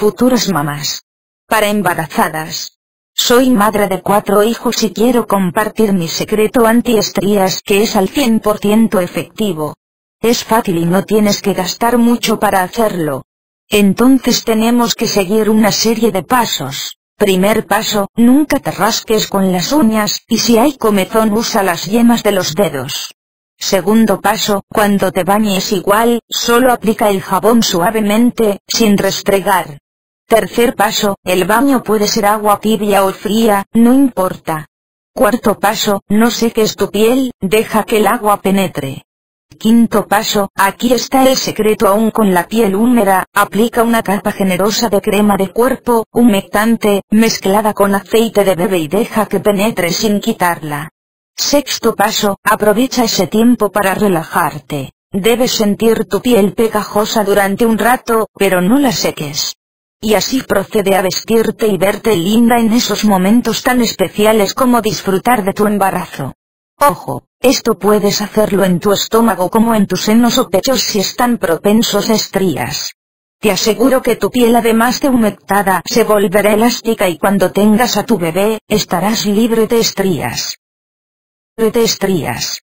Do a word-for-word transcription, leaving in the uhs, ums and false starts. futuras mamás. Para embarazadas. Soy madre de cuatro hijos y quiero compartir mi secreto antiestrías que es al cien por ciento efectivo. Es fácil y no tienes que gastar mucho para hacerlo. Entonces tenemos que seguir una serie de pasos. Primer paso, nunca te rasques con las uñas, y si hay comezón usa las yemas de los dedos. Segundo paso, cuando te bañes igual, solo aplica el jabón suavemente, sin restregar. Tercer paso, el baño puede ser agua tibia o fría, no importa. Cuarto paso, no seques tu piel, deja que el agua penetre. Quinto paso, aquí está el secreto aún con la piel húmeda, aplica una capa generosa de crema de cuerpo, humectante, mezclada con aceite de bebé y deja que penetre sin quitarla. Sexto paso, aprovecha ese tiempo para relajarte. Debes sentir tu piel pegajosa durante un rato, pero no la seques. Y así procede a vestirte y verte linda en esos momentos tan especiales como disfrutar de tu embarazo. Ojo, esto puedes hacerlo en tu estómago como en tus senos o pechos si están propensos a estrías. Te aseguro que tu piel además de humectada se volverá elástica y cuando tengas a tu bebé, estarás libre de estrías. De estrías.